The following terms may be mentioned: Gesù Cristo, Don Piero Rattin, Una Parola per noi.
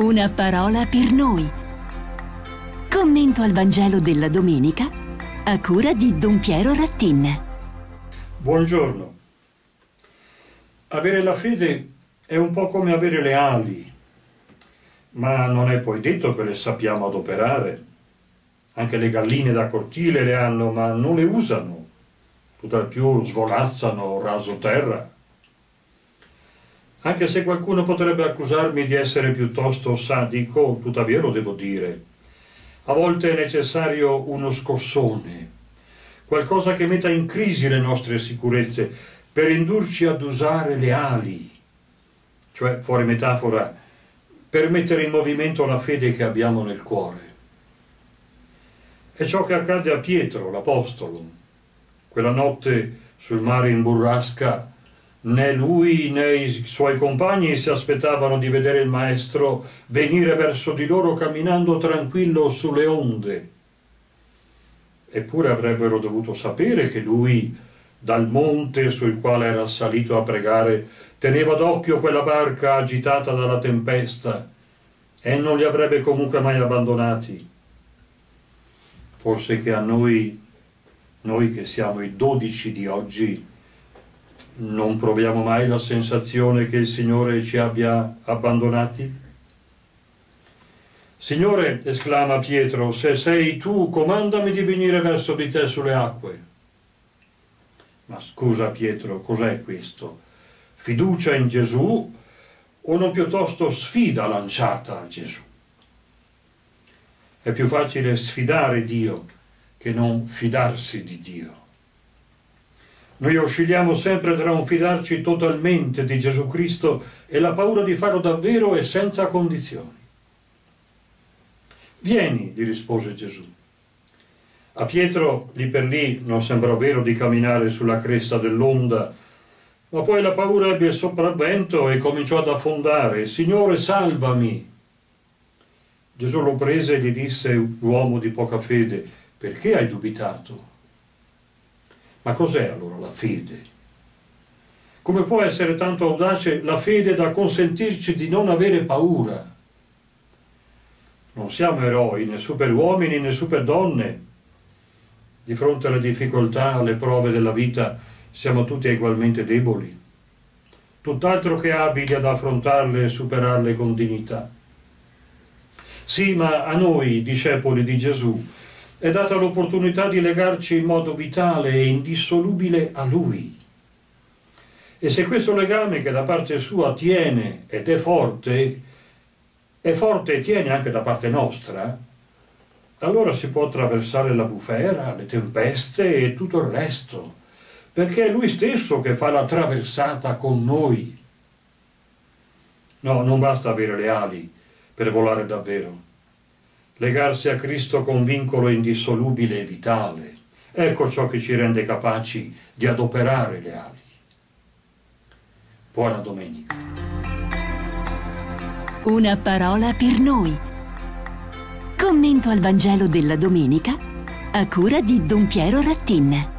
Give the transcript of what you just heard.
Una parola per noi. Commento al Vangelo della domenica a cura di Don Piero Rattin. Buongiorno. Avere la fede è un po' come avere le ali, ma non è poi detto che le sappiamo adoperare. Anche le galline da cortile le hanno, ma non le usano, tutt'al più svolazzano raso terra. Anche se qualcuno potrebbe accusarmi di essere piuttosto sadico, tuttavia lo devo dire. A volte è necessario uno scossone, qualcosa che metta in crisi le nostre sicurezze per indurci ad usare le ali, cioè, fuori metafora, per mettere in movimento la fede che abbiamo nel cuore. È ciò che accade a Pietro, l'Apostolo. Quella notte sul mare in burrasca, né lui né i suoi compagni si aspettavano di vedere il Maestro venire verso di loro camminando tranquillo sulle onde. Eppure avrebbero dovuto sapere che lui, dal monte sul quale era salito a pregare, teneva d'occhio quella barca agitata dalla tempesta e non li avrebbe comunque mai abbandonati. Forse che a noi che siamo i 12 di oggi, non proviamo mai la sensazione che il Signore ci abbia abbandonati? Signore, esclama Pietro, se sei tu, comandami di venire verso di te sulle acque. Ma scusa Pietro, cos'è questo? Fiducia in Gesù o non piuttosto sfida lanciata a Gesù? È più facile sfidare Dio che non fidarsi di Dio. Noi oscilliamo sempre tra un fidarci totalmente di Gesù Cristo e la paura di farlo davvero e senza condizioni. Vieni, gli rispose Gesù. A Pietro, lì per lì, non sembrò vero di camminare sulla cresta dell'onda, ma poi la paura ebbe il sopravvento e cominciò ad affondare. Signore, salvami! Gesù lo prese e gli disse, uomo di poca fede, perché hai dubitato? Ma cos'è allora la fede? Come può essere tanto audace la fede da consentirci di non avere paura? Non siamo eroi, né superuomini, né superdonne. Di fronte alle difficoltà, alle prove della vita, siamo tutti ugualmente deboli, tutt'altro che abili ad affrontarle e superarle con dignità. Sì, ma a noi, discepoli di Gesù, è data l'opportunità di legarci in modo vitale e indissolubile a Lui. E se questo legame che da parte sua tiene ed è forte e tiene anche da parte nostra, allora si può attraversare la bufera, le tempeste e tutto il resto, perché è Lui stesso che fa la traversata con noi. No, non basta avere le ali per volare davvero. Legarsi a Cristo con vincolo indissolubile e vitale, ecco ciò che ci rende capaci di adoperare le ali. Buona domenica. Una parola per noi. Commento al Vangelo della domenica a cura di Don Piero Rattin.